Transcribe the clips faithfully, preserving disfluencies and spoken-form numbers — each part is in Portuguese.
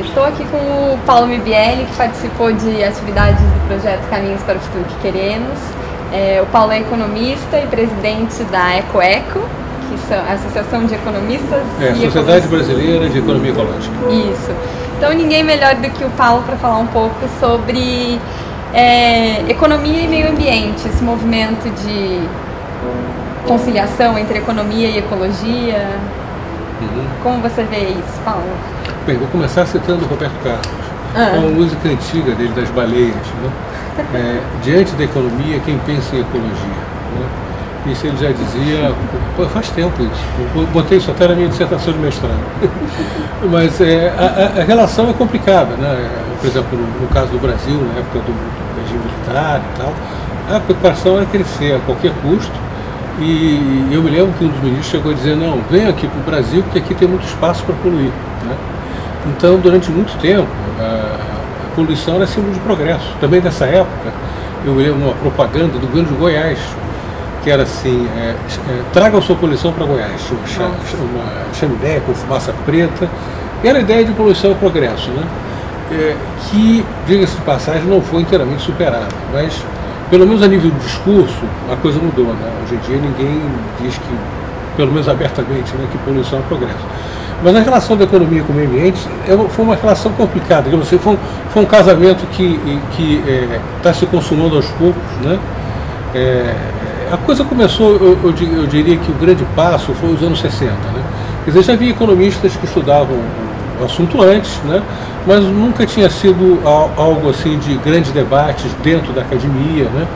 Eu estou aqui com o Paulo Mibielli, que participou de atividades do projeto Caminhos para o Futuro que Queremos. É, o Paulo é economista e presidente da EcoEco, que são a Associação de Economistas é, e Sociedade Brasileira de Economia Ecológica. Isso. Então, ninguém melhor do que o Paulo para falar um pouco sobre é, economia e meio ambiente, esse movimento de conciliação entre economia e ecologia. Uhum. Como você vê isso, Paulo? Bem, vou começar citando o Roberto Carlos, ah. uma música antiga dele, das baleias, né? é, diante da economia, quem pensa em ecologia, né? Isso ele já dizia, faz tempo isso, eu botei isso até na minha dissertação de mestrado. Mas é, a, a relação é complicada, né? Por exemplo, no, no caso do Brasil, na época do, do regime militar e tal, a preocupação era crescer a qualquer custo, e eu me lembro que um dos ministros chegou a dizer, não, vem aqui para o Brasil, porque aqui tem muito espaço para poluir, né? Então, durante muito tempo, a poluição era símbolo de progresso. Também nessa época, eu me lembro de uma propaganda do governo de Goiás, que era assim, é, é, traga a sua poluição para Goiás, uma, uma chaminé com fumaça preta. Era a ideia de poluição e progresso, né? É, que, diga-se de passagem, não foi inteiramente superada, mas, pelo menos a nível do discurso, a coisa mudou, né? Hoje em dia ninguém diz que, pelo menos abertamente, né, que poluição é progresso. Mas a relação da economia com o meio ambiente foi uma relação complicada, digamos assim, foi um, foi um casamento que está é, se consumando aos poucos, né? É, a coisa começou, eu, eu, eu diria que o grande passo foi os anos sessenta, né? Quer dizer, já havia economistas que estudavam o assunto antes, né? Mas nunca tinha sido algo assim de grandes debates dentro da academia, né?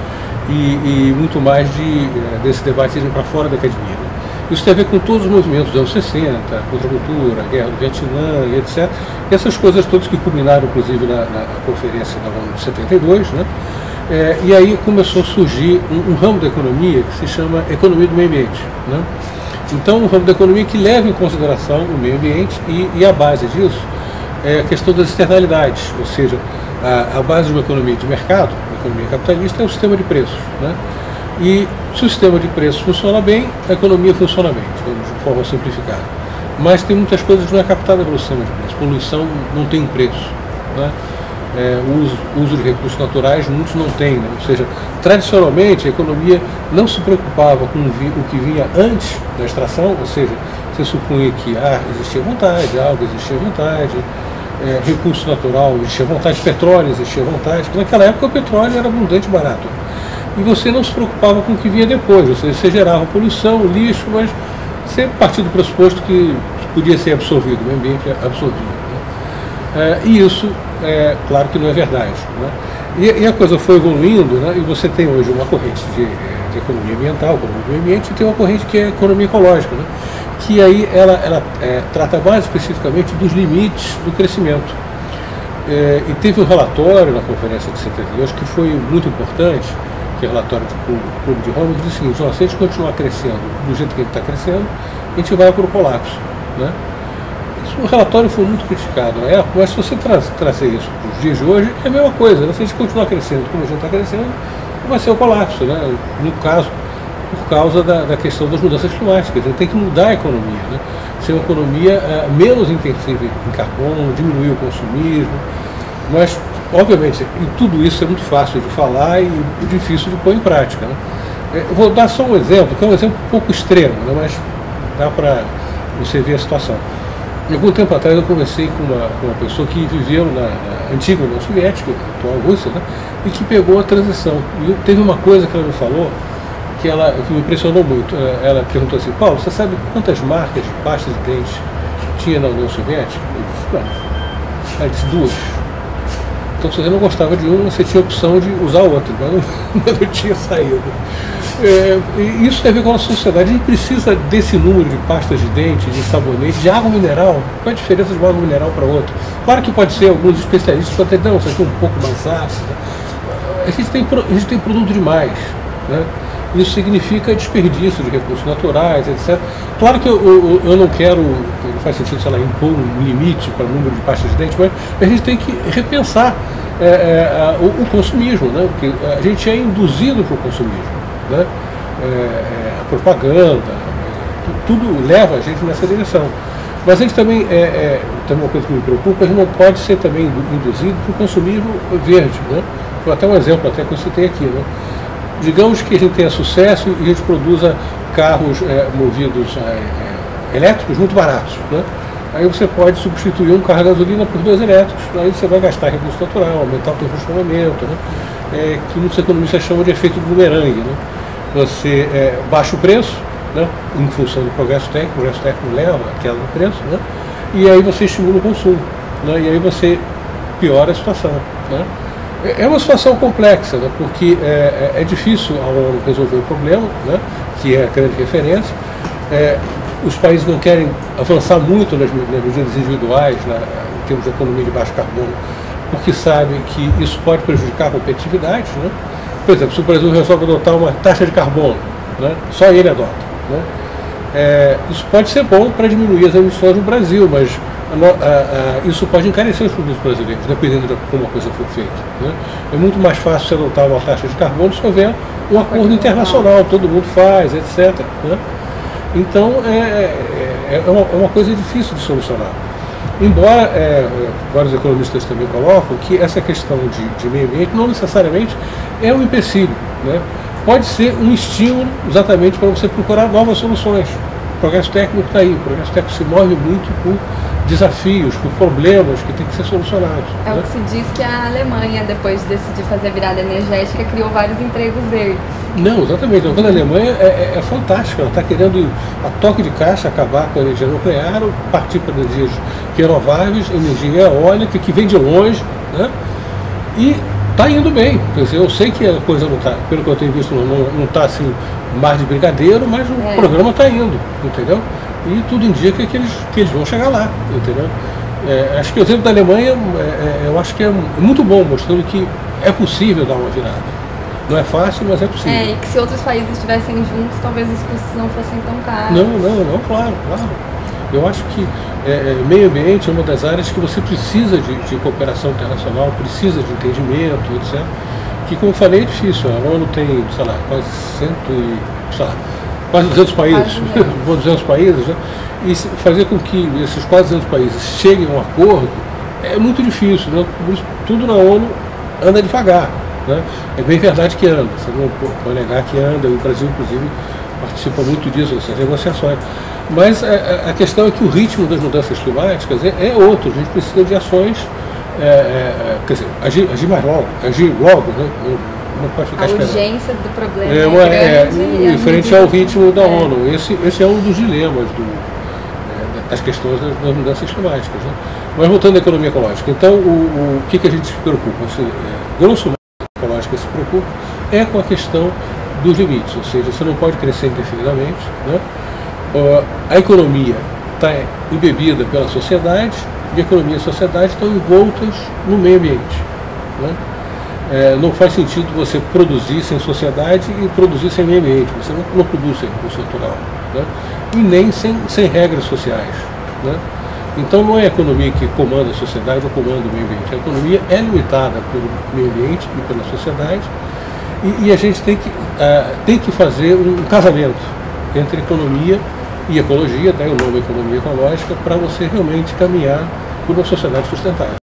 E, e muito mais de, desse debate para fora da academia, né? Isso tem a ver com todos os movimentos dos anos sessenta, contra a cultura, a guerra do Vietnã, e etcétera. E essas coisas todas que culminaram, inclusive, na, na conferência da ONU de setenta e dois, né? É, e aí começou a surgir um, um ramo da economia que se chama economia do meio ambiente, né? Então, um ramo da economia que leva em consideração o meio ambiente e, e a base disso é a questão das externalidades, ou seja, a, a base de uma economia de mercado, uma economia capitalista, é o sistema de preços, né? E se o sistema de preços funciona bem, a economia funciona bem, digamos, de forma simplificada. Mas tem muitas coisas que não é captada pelo sistema de preços. Poluição não tem um preço, né? É, o uso, uso de recursos naturais, muitos não têm, né? Ou seja, tradicionalmente a economia não se preocupava com o que vinha antes da extração, ou seja, se supunha que ar existia à vontade, água existia à vontade, é, recurso natural existia à vontade, petróleo existia à vontade. Naquela época o petróleo era abundante e barato. E você não se preocupava com o que vinha depois, ou seja, você gerava poluição, lixo, mas você partiu do pressuposto que podia ser absorvido, o ambiente absorvido, né? É, e isso, é, claro que não é verdade, né? E, e a coisa foi evoluindo, né? E você tem hoje uma corrente de, de economia ambiental, economia do meio ambiente, e tem uma corrente que é a economia ecológica, né? Que aí ela, ela é, trata mais especificamente dos limites do crescimento. É, e teve um relatório na conferência de setenta e dois que foi muito importante, que é o relatório do Clube de Roma, que diz o seguinte: ó, se a gente continuar crescendo do jeito que a gente está crescendo, a gente vai para o colapso, né? Isso, o relatório foi muito criticado na época, mas se você tra trazer isso para os dias de hoje, é a mesma coisa, né? Se a gente continuar crescendo como a gente está crescendo, vai ser o colapso, né? No caso, por causa da, da questão das mudanças climáticas. A gente tem que mudar a economia, né? Ser uma economia é, menos intensiva em carbono, diminuir o consumismo, mas, obviamente, e tudo isso é muito fácil de falar e difícil de pôr em prática, né? Eu vou dar só um exemplo, que é um exemplo um pouco extremo, né? Mas dá para você ver a situação. Algum tempo atrás eu conversei com uma, com uma pessoa que viveu na, na antiga União Soviética, atual Rússia, né? E que pegou a transição. E teve uma coisa que ela me falou, que, ela, que me impressionou muito. Ela perguntou assim: Paulo, você sabe quantas marcas de pasta de dente tinha na União Soviética? Eu disse, não. Ela disse, duas. Então, se você não gostava de uma, você tinha a opção de usar outra, mas não, mas não tinha saído. É, e isso tem a ver com a nossa sociedade. A gente precisa desse número de pastas de dente, de sabonete, de água mineral. Qual é a diferença de uma água mineral para outra? Claro que pode ser, alguns especialistas podem dizer, não, isso aqui é um pouco mais ácido. A gente tem, a gente tem produto demais, né? Isso significa desperdício de recursos naturais, etcétera. Claro que eu, eu, eu não quero, não faz sentido, sei lá, impor um limite para o número de pastas de dente, mas a gente tem que repensar é, é, o, o consumismo, né? Porque a gente é induzido para o consumismo, né? É, a propaganda, tudo leva a gente nessa direção. Mas eles também, é, é, também uma coisa que me preocupa, a gente não pode ser também induzido para o consumismo verde, né? Foi até um exemplo até que eu citei aqui, né? Digamos que a gente tenha sucesso e a gente produza carros é, movidos é, é, elétricos muito baratos, né? Aí você pode substituir um carro a gasolina por dois elétricos, aí você vai gastar recurso natural, aumentar o congestionamento, né? É, que muitos economistas chamam de efeito bumerangue, né? Você é, baixa o preço, né? Em função do progresso técnico, o progresso técnico leva a queda do preço, né? E aí você estimula o consumo, né? E aí você piora a situação, né? É uma situação complexa, né? Porque é, é difícil ao ano resolver o problema, né? Que é a grande referência. É, os países não querem avançar muito nas, nas medidas individuais, na, em termos de economia de baixo carbono, porque sabem que isso pode prejudicar a competitividade, né? Por exemplo, se o Brasil resolve adotar uma taxa de carbono, né? Só ele adota, né? É, isso pode ser bom para diminuir as emissões no Brasil, mas a, a, a, isso pode encarecer os produtos brasileiros, dependendo de como a coisa for feita, né? É muito mais fácil você adotar uma taxa de carbono se houver um acordo internacional, todo mundo faz, etcétera, né? Então é, é, é, uma, é uma coisa difícil de solucionar. Embora é, vários economistas também colocam que essa questão de, de meio ambiente não necessariamente é um empecilho, né? Pode ser um estímulo exatamente para você procurar novas soluções. O progresso técnico está aí, o progresso técnico se move muito por desafios, por problemas que têm que ser solucionados. É, né? O que se diz que a Alemanha, depois de decidir fazer a virada energética, criou vários empregos verdes. Não, exatamente. A Alemanha é, é, é fantástica, ela está querendo, a toque de caixa, acabar com a energia nuclear, partir para energias renováveis, energia eólica, que vem de longe, né? E está indo bem, quer dizer, eu sei que a coisa não está, pelo que eu tenho visto, não está assim, mais de brigadeiro, mas o é. programa está indo, entendeu? E tudo indica que eles, que eles vão chegar lá, entendeu? É, acho que o exemplo da Alemanha, é, eu acho que é muito bom, mostrando que é possível dar uma virada. Não é fácil, mas é possível. É, e que se outros países estivessem juntos, talvez os custos não fossem tão caros. Não, não, não, claro, claro. Eu acho que é, meio ambiente é uma das áreas que você precisa de, de cooperação internacional, precisa de entendimento, etcétera. Que, como eu falei, é difícil. A ONU tem, sei lá, quase, cento e, sei lá, quase duzentos países, quase duzentos países, né? E fazer com que esses quase duzentos países cheguem a um acordo é muito difícil, né? Tudo na ONU anda devagar, né? É bem verdade que anda, você não pode negar que anda, o Brasil, inclusive, participa muito disso, dessas negociações. Mas a questão é que o ritmo das mudanças climáticas é outro, a gente precisa de ações, é, é, quer dizer, agir, agir mais logo, agir logo, né? Não pode ficar esperando. A urgência do problema é, uma, é grande. É, e frente ao ritmo da é. ONU, esse, esse é um dos dilemas do, é, das questões das, das mudanças climáticas, né? Mas voltando à economia ecológica, então o, o que, que a gente se preocupa? Assim, é, grosso modo, a economia ecológica se preocupa é com a questão dos limites, ou seja, você não pode crescer indefinidamente, né? Uh, a economia está embebida pela sociedade, e a economia e a sociedade estão envoltas no meio ambiente, né? É, não faz sentido você produzir sem sociedade e produzir sem meio ambiente, você não, não produz sem recurso natural, né? E nem sem, sem regras sociais, né? Então não é a economia que comanda a sociedade ou comanda o meio ambiente, a economia é limitada pelo meio ambiente e pela sociedade, e, e a gente tem que, uh, tem que fazer um casamento entre economia e ecologia, daí o nome economia ecológica, para você realmente caminhar por uma sociedade sustentável.